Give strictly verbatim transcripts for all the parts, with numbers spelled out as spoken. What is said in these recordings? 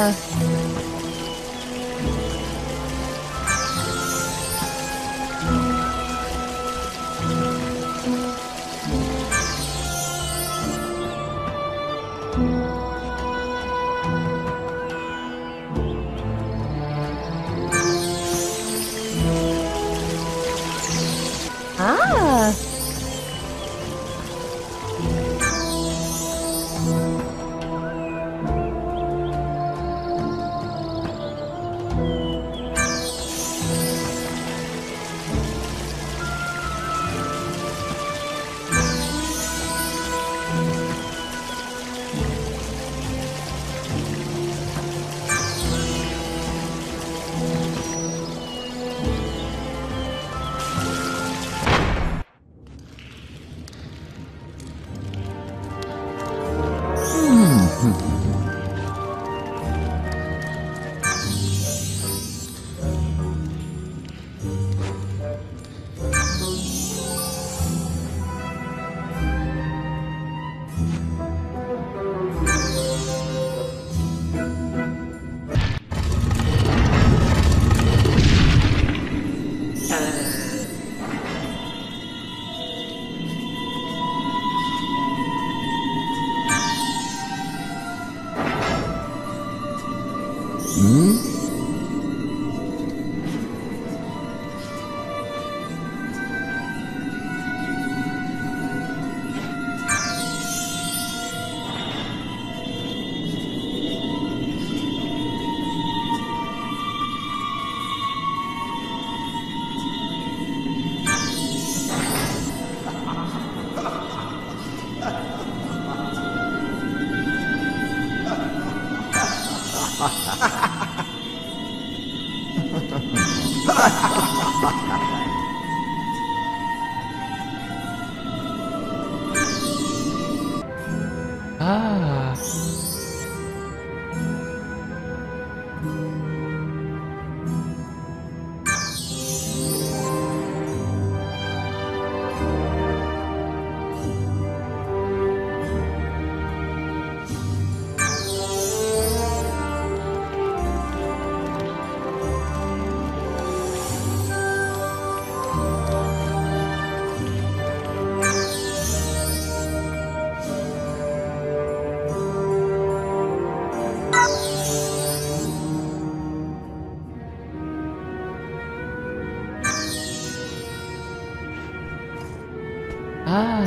love. Ah! Ah. Ah.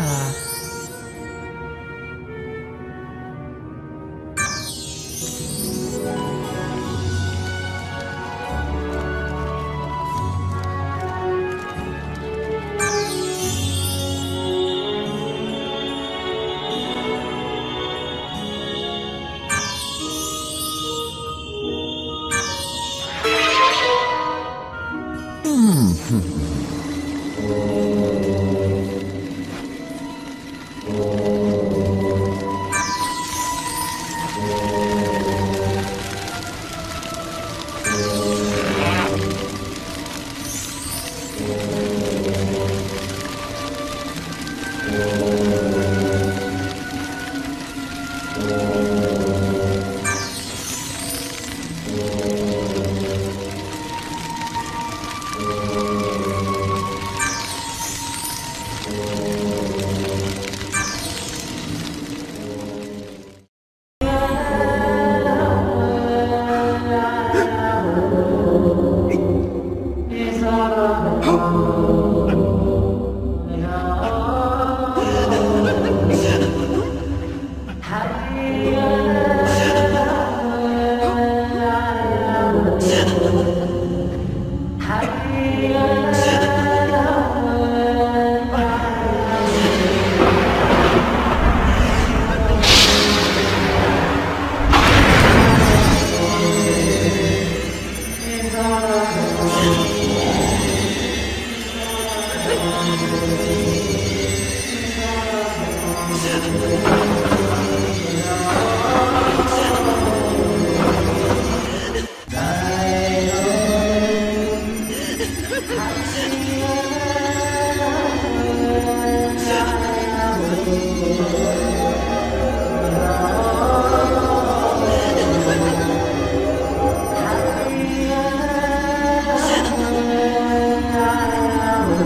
Oh.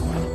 What?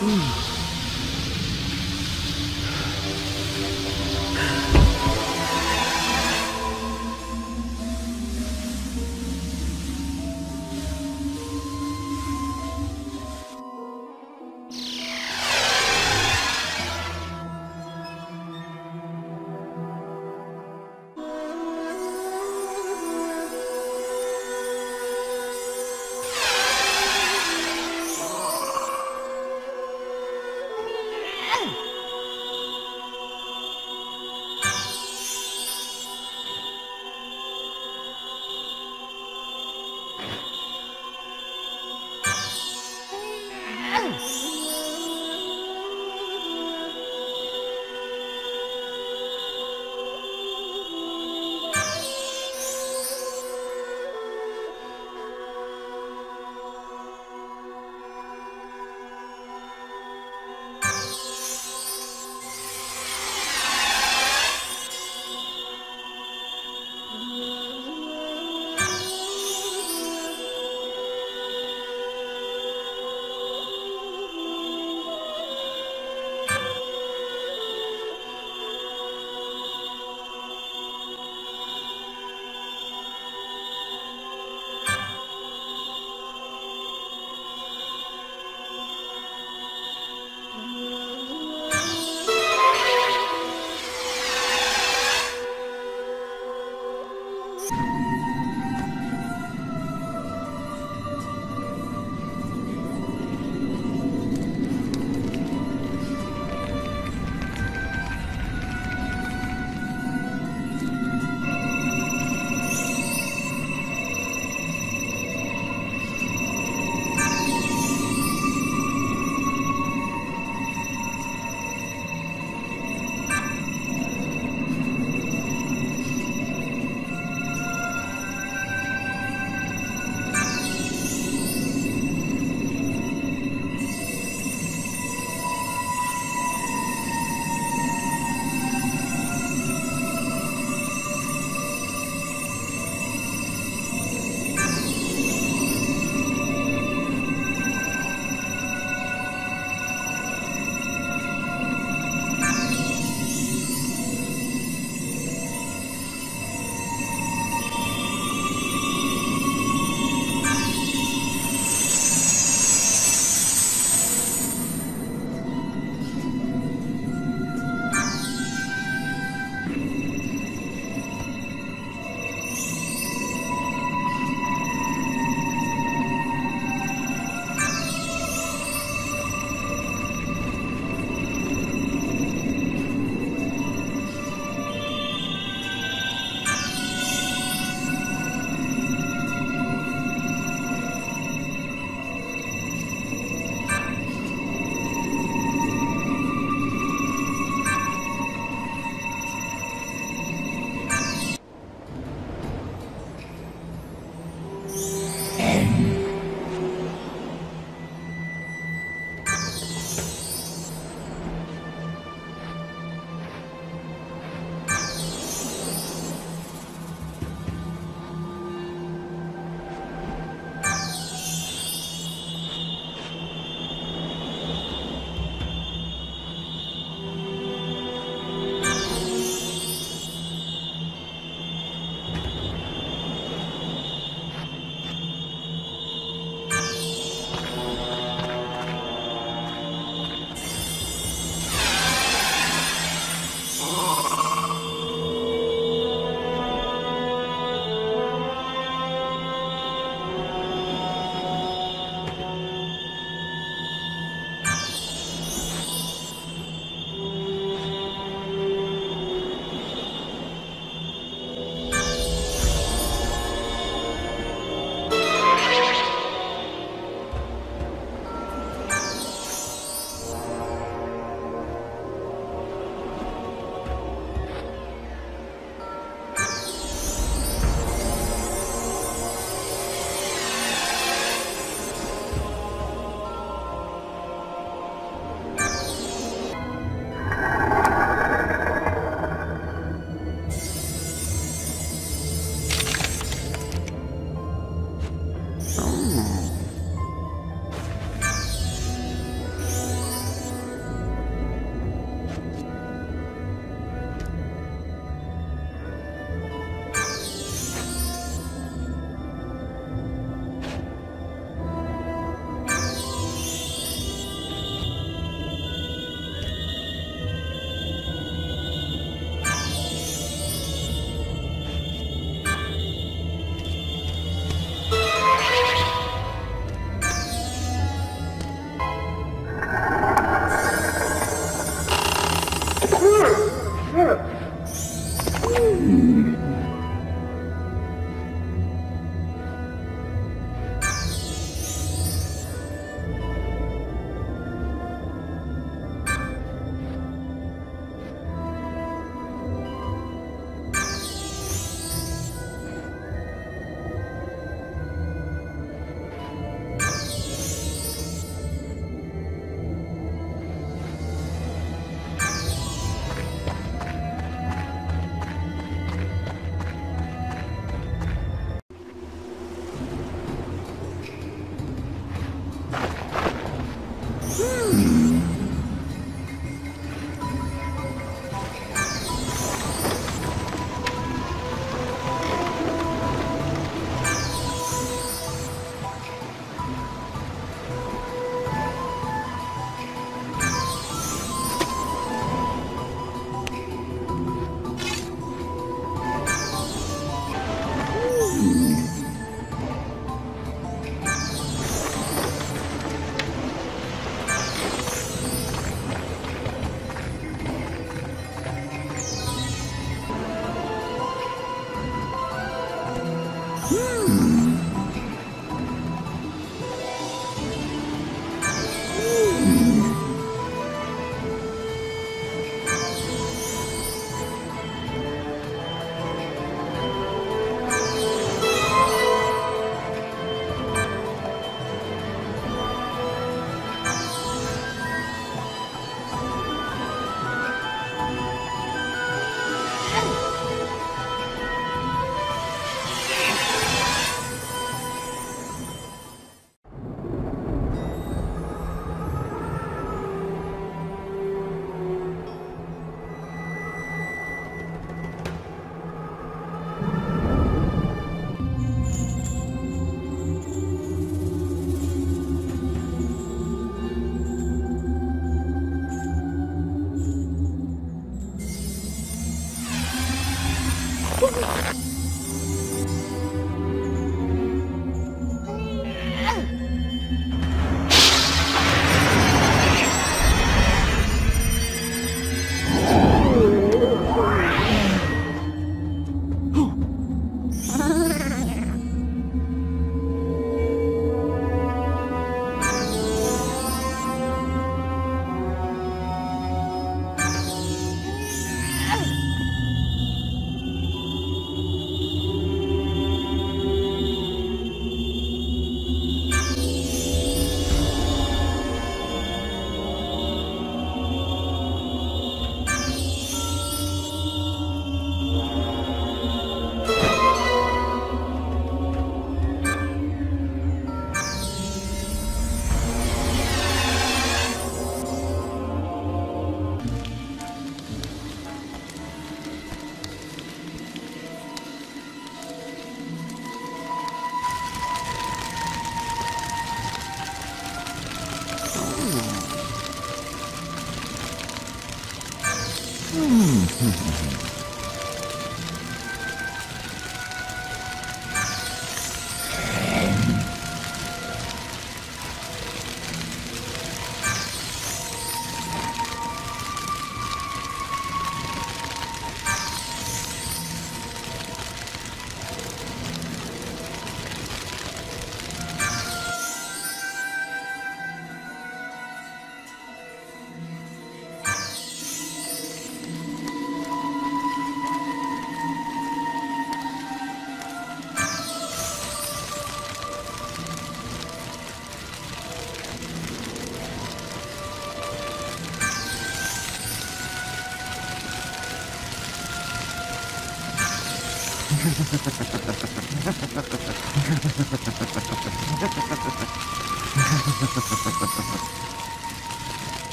Mm.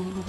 Oh.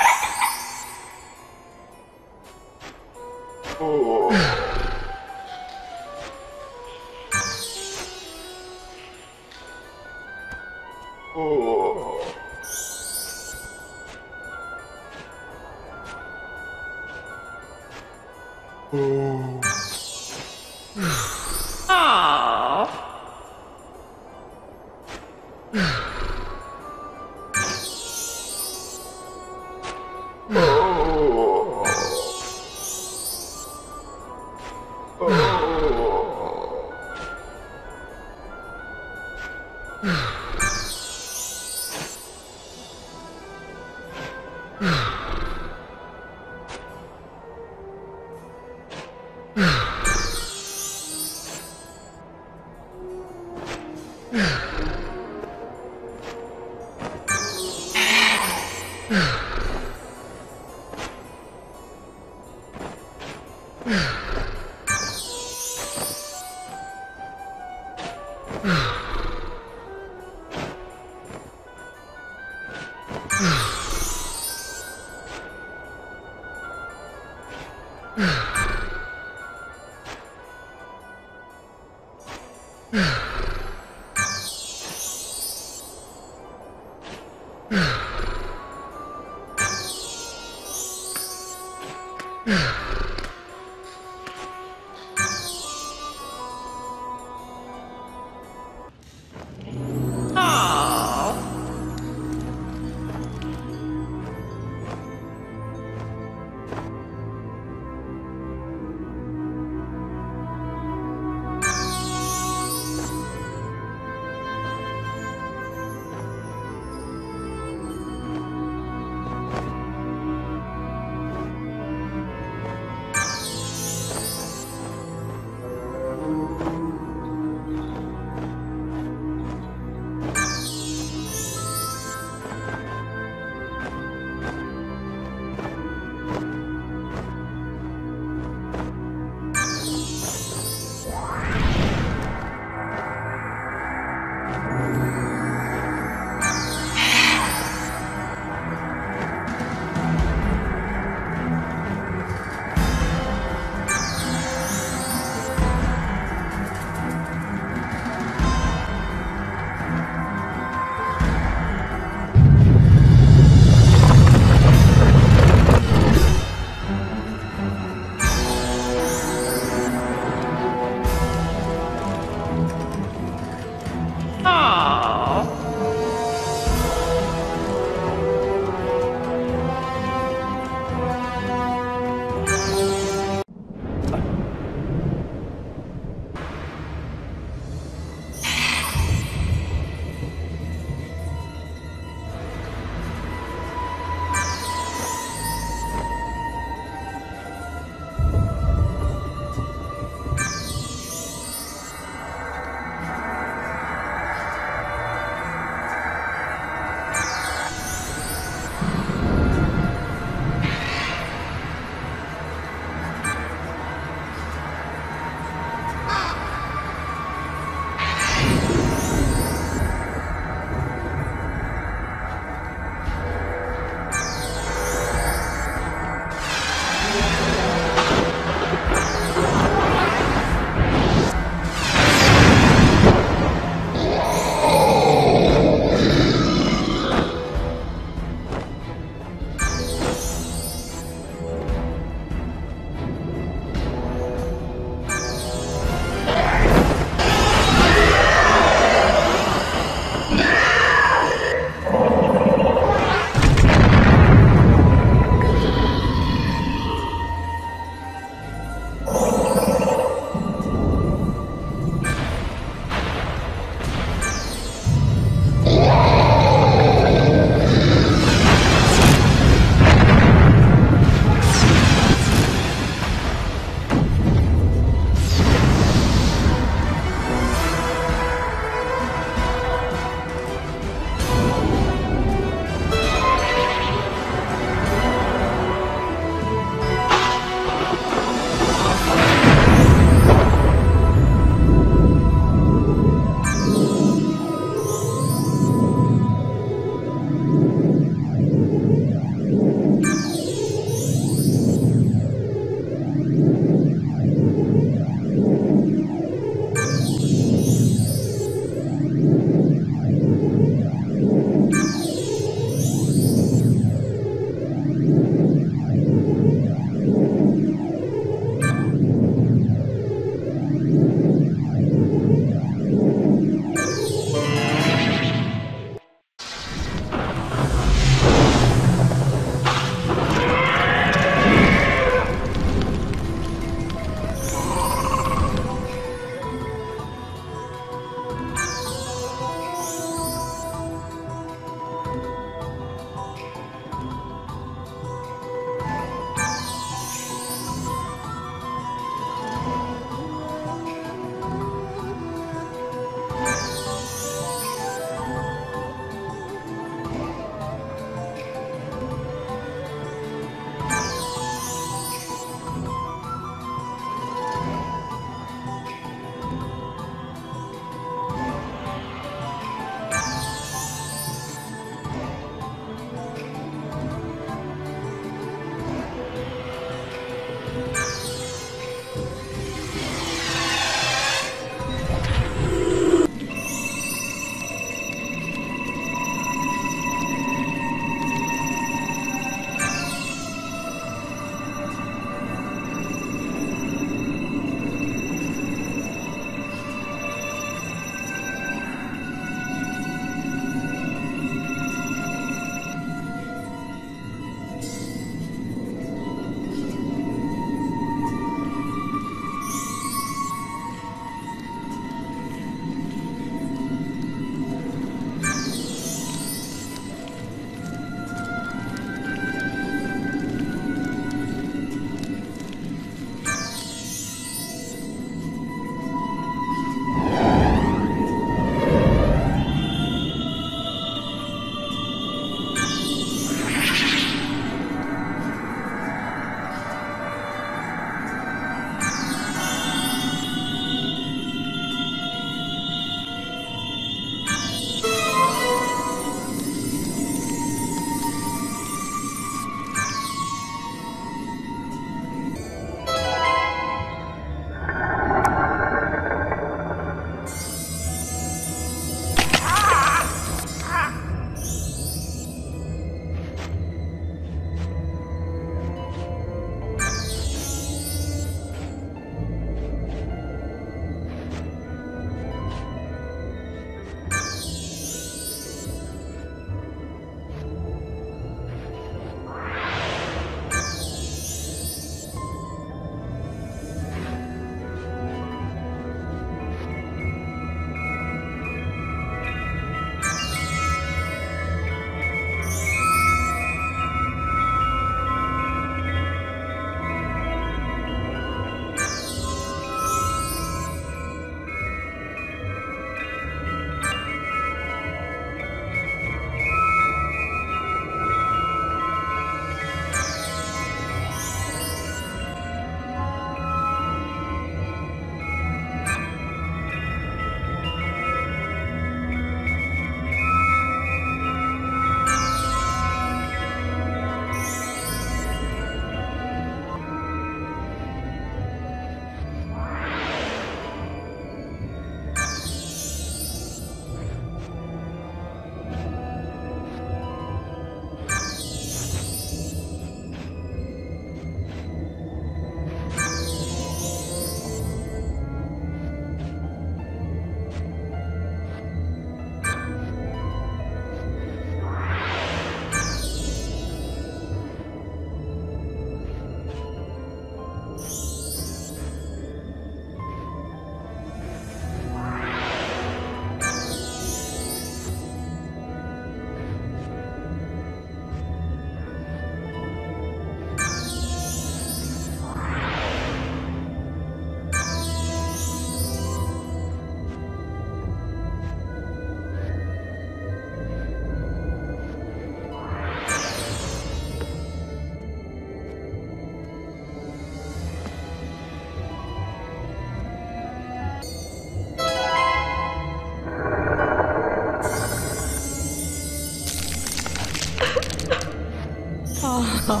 Oh.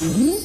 Mm-hmm.